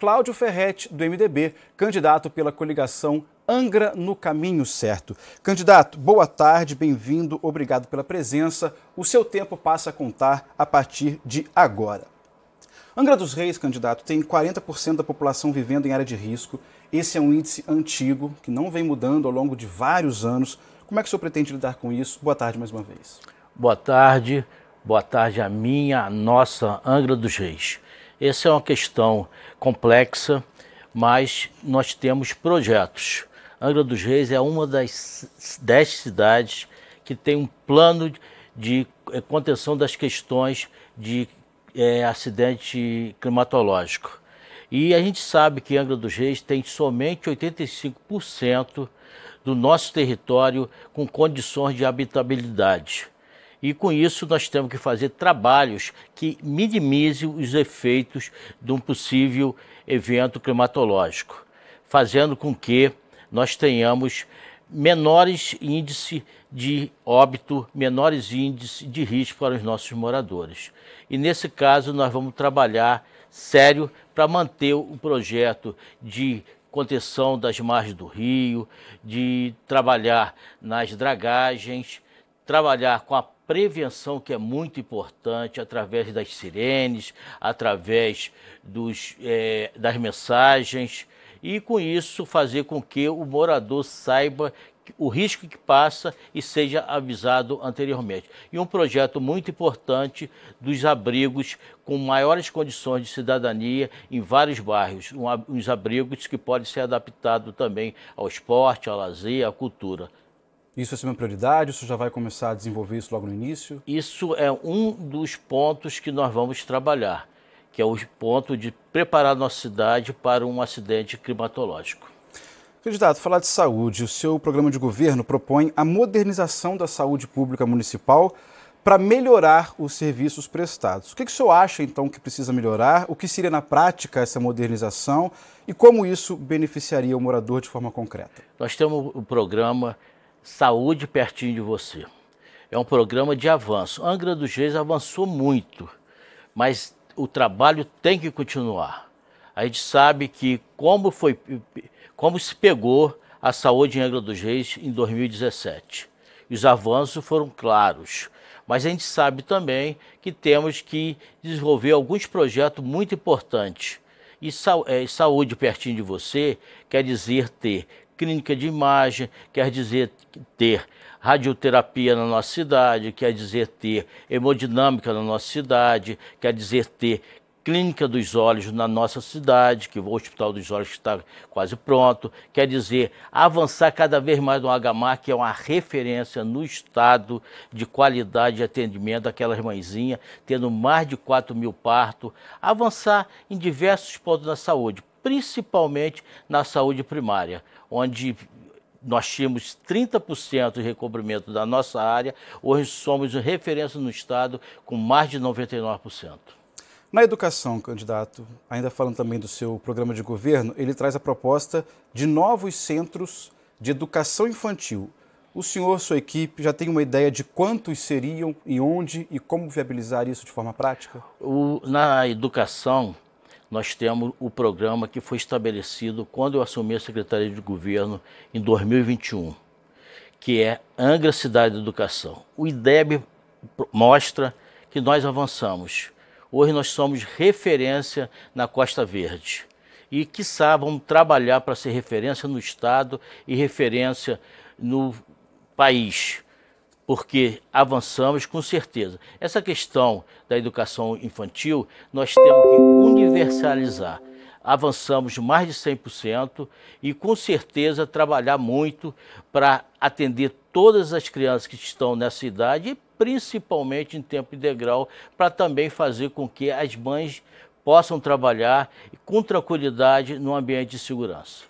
Cláudio Ferretti, do MDB, candidato pela coligação Angra no Caminho Certo. Candidato, boa tarde, bem-vindo, obrigado pela presença. O seu tempo passa a contar a partir de agora. Angra dos Reis, candidato, tem 40% da população vivendo em área de risco. Esse é um índice antigo, que não vem mudando ao longo de vários anos. Como é que o senhor pretende lidar com isso? Boa tarde mais uma vez. Boa tarde a minha, a nossa Angra dos Reis. Essa é uma questão complexa, mas nós temos projetos. Angra dos Reis é uma das 10 cidades que tem um plano de contenção das questões de acidente climatológico. E a gente sabe que Angra dos Reis tem somente 85% do nosso território com condições de habitabilidade. E com isso nós temos que fazer trabalhos que minimizem os efeitos de um possível evento climatológico, fazendo com que nós tenhamos menores índices de óbito, menores índices de risco para os nossos moradores. E nesse caso nós vamos trabalhar sério para manter o projeto de contenção das margens do rio, de trabalhar nas dragagens, trabalhar com a prevenção, que é muito importante, através das sirenes, através das mensagens, e com isso fazer com que o morador saiba o risco que passa e seja avisado anteriormente. E um projeto muito importante dos abrigos com maiores condições de cidadania em vários bairros, uns abrigos que podem ser adaptados também ao esporte, ao lazer, à cultura. Isso é uma prioridade? Isso já vai começar a desenvolver isso logo no início? Isso é um dos pontos que nós vamos trabalhar, que é o ponto de preparar nossa cidade para um acidente climatológico. Candidato, falar de saúde. O seu programa de governo propõe a modernização da saúde pública municipal para melhorar os serviços prestados. O que o senhor acha, então, que precisa melhorar? O que seria na prática essa modernização? E como isso beneficiaria o morador de forma concreta? Nós temos o programa Saúde Pertinho de Você. É um programa de avanço. Angra dos Reis avançou muito, mas o trabalho tem que continuar. A gente sabe que como se pegou a saúde em Angra dos Reis em 2017. Os avanços foram claros, mas a gente sabe também que temos que desenvolver alguns projetos muito importantes. E saúde pertinho de você quer dizer ter clínica de imagem, quer dizer ter radioterapia na nossa cidade, quer dizer ter hemodinâmica na nossa cidade, quer dizer ter clínica dos olhos na nossa cidade, que o Hospital dos Olhos está quase pronto, quer dizer avançar cada vez mais no HMAR, que é uma referência no estado de qualidade de atendimento daquelas mãezinhas, tendo mais de 4 mil partos, avançar em diversos pontos da saúde, principalmente na saúde primária, onde nós tínhamos 30% de recobrimento da nossa área, hoje somos referência no estado com mais de 99%. Na educação, candidato, ainda falando também do seu programa de governo, ele traz a proposta de novos centros de educação infantil. O senhor, sua equipe, já tem uma ideia de quantos seriam e onde e como viabilizar isso de forma prática? Na educação, nós temos o programa que foi estabelecido quando eu assumi a Secretaria de Governo em 2021, que é Angra Cidade da Educação. O IDEB mostra que nós avançamos. Hoje nós somos referência na Costa Verde e, quiçá, vamos trabalhar para ser referência no estado e referência no país, porque avançamos com certeza. Essa questão da educação infantil, nós temos que universalizar. Avançamos mais de 100% e, com certeza, trabalhar muito para atender todas as crianças que estão nessa idade, e principalmente em tempo integral, para também fazer com que as mães possam trabalhar com tranquilidade num ambiente de segurança.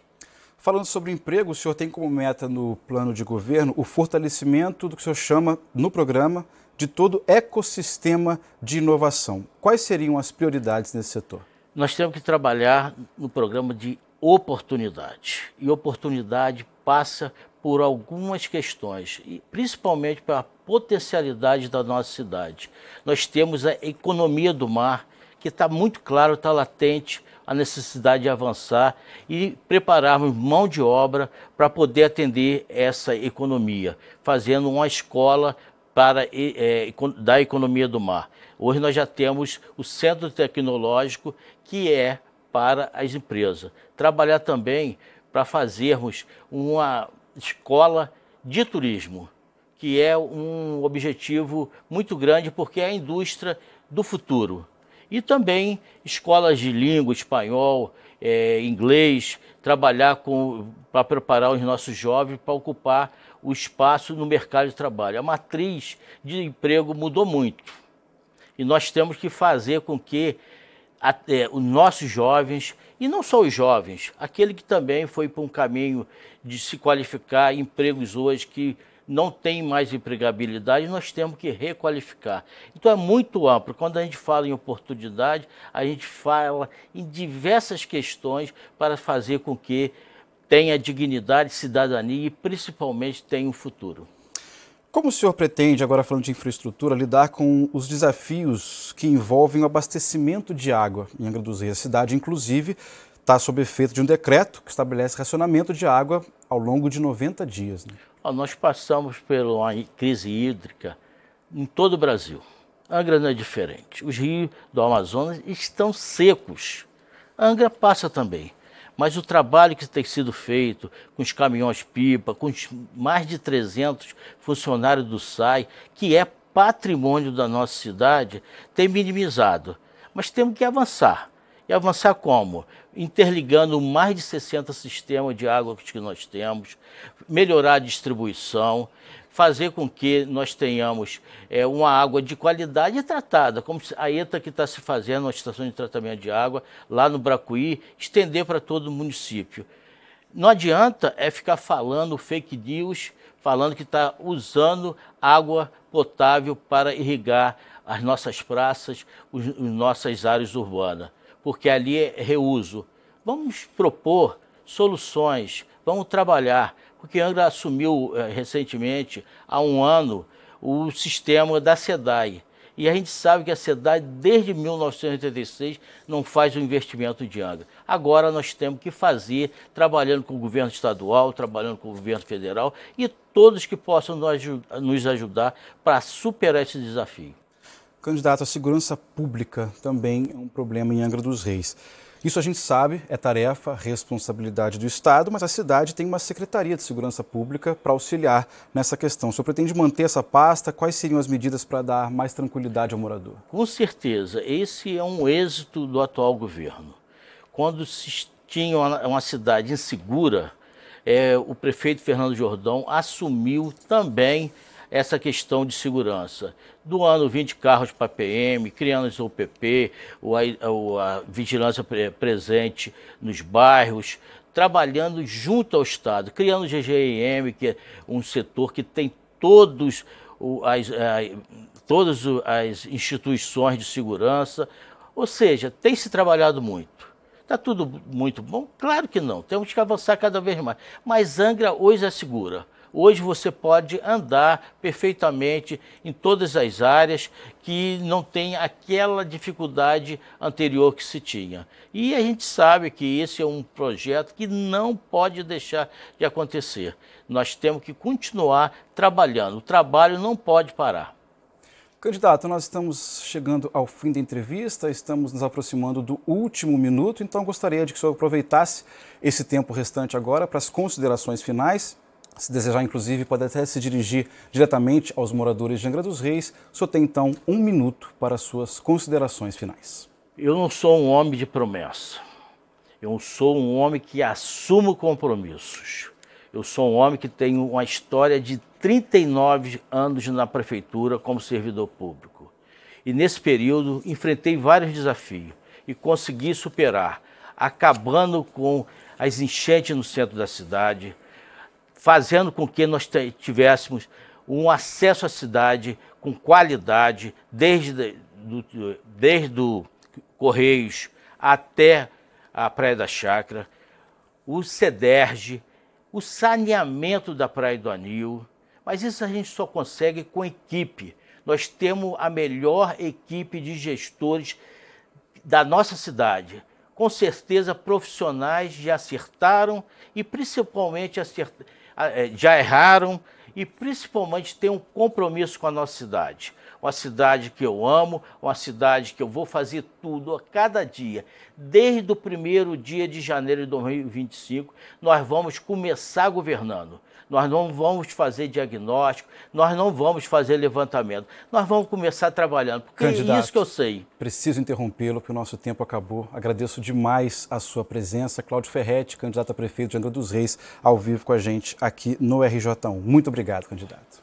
Falando sobre emprego, o senhor tem como meta no plano de governo o fortalecimento do que o senhor chama no programa de todo ecossistema de inovação. Quais seriam as prioridades nesse setor? Nós temos que trabalhar no programa de oportunidade. E oportunidade passa por algumas questões, e principalmente pela potencialidade da nossa cidade. Nós temos a economia do mar, que está muito claro, está latente, a necessidade de avançar e prepararmos mão de obra para poder atender essa economia, fazendo uma escola para, da economia do mar. Hoje nós já temos o centro tecnológico, que é para as empresas. Trabalhar também para fazermos uma escola de turismo, que é um objetivo muito grande, porque é a indústria do futuro. E também escolas de língua, espanhol, inglês, trabalhar para preparar os nossos jovens para ocupar o espaço no mercado de trabalho. A matriz de emprego mudou muito e nós temos que fazer com que os nossos jovens, e não só os jovens, aquele que também foi para um caminho de se qualificar, empregos hoje que não tem mais empregabilidade, nós temos que requalificar. Então é muito amplo. Quando a gente fala em oportunidade, a gente fala em diversas questões para fazer com que tenha dignidade, cidadania e principalmente tenha um futuro. Como o senhor pretende, agora falando de infraestrutura, lidar com os desafios que envolvem o abastecimento de água em Angra dos Reis? A cidade, inclusive, está sob efeito de um decreto que estabelece racionamento de água ao longo de 90 dias. Né? Nós passamos por uma crise hídrica em todo o Brasil. Angra não é diferente. Os rios do Amazonas estão secos. Angra passa também. Mas o trabalho que tem sido feito com os caminhões-pipa, com os mais de 300 funcionários do SAI, que é patrimônio da nossa cidade, tem minimizado. Mas temos que avançar. E avançar como? Interligando mais de 60 sistemas de água que nós temos, melhorar a distribuição, fazer com que nós tenhamos uma água de qualidade tratada, como a ETA que está se fazendo, uma estação de tratamento de água, lá no Bracuí, estender para todo o município. Não adianta ficar falando fake news, falando que está usando água potável para irrigar as nossas praças, as nossas áreas urbanas, porque ali é reuso. Vamos propor soluções, vamos trabalhar, porque Angra assumiu recentemente, há um ano, o sistema da SEDAE. E a gente sabe que a SEDAE, desde 1986, não faz o investimento de Angra. Agora nós temos que fazer, trabalhando com o governo estadual, trabalhando com o governo federal, e todos que possam nos ajudar para superar esse desafio. Candidato, a segurança pública também é um problema em Angra dos Reis. Isso a gente sabe, é tarefa, responsabilidade do Estado, mas a cidade tem uma Secretaria de Segurança Pública para auxiliar nessa questão. O senhor pretende manter essa pasta? Quais seriam as medidas para dar mais tranquilidade ao morador? Com certeza, esse é um êxito do atual governo. Quando se tinha uma cidade insegura, o prefeito Fernando Jordão assumiu também essa questão de segurança, doando 20 carros para a PM, criando os OPP, a vigilância presente nos bairros, trabalhando junto ao Estado, criando o GGIM, que é um setor que tem todas as instituições de segurança, ou seja, tem se trabalhado muito. Está tudo muito bom? Claro que não, temos que avançar cada vez mais, mas Angra hoje é segura. Hoje você pode andar perfeitamente em todas as áreas que não tem aquela dificuldade anterior que se tinha. E a gente sabe que esse é um projeto que não pode deixar de acontecer. Nós temos que continuar trabalhando. O trabalho não pode parar. Candidato, nós estamos chegando ao fim da entrevista, estamos nos aproximando do último minuto, então gostaria de que o senhor aproveitasse esse tempo restante agora para as considerações finais. Se desejar, inclusive, pode até se dirigir diretamente aos moradores de Angra dos Reis. O senhor tem, então, um minuto para suas considerações finais. Eu não sou um homem de promessa. Eu sou um homem que assumo compromissos. Eu sou um homem que tem uma história de 39 anos na prefeitura como servidor público. E, nesse período, enfrentei vários desafios e consegui superar, acabando com as enchentes no centro da cidade, fazendo com que nós tivéssemos um acesso à cidade com qualidade, desde o Correios até a Praia da Chácara, o Cederj, o saneamento da Praia do Anil. Mas isso a gente só consegue com equipe. Nós temos a melhor equipe de gestores da nossa cidade, com certeza profissionais já acertaram e principalmente já erraram e principalmente tem um compromisso com a nossa cidade. Uma cidade que eu amo, uma cidade que eu vou fazer tudo a cada dia. Desde o primeiro dia de janeiro de 2025, nós vamos começar governando. Nós não vamos fazer diagnóstico, nós não vamos fazer levantamento. Nós vamos começar trabalhando, porque candidato, é isso que eu sei. Preciso interrompê-lo, porque o nosso tempo acabou. Agradeço demais a sua presença. Cláudio Ferretti, candidato a prefeito de Angra dos Reis, ao vivo com a gente aqui no RJ1. Muito obrigado, candidato.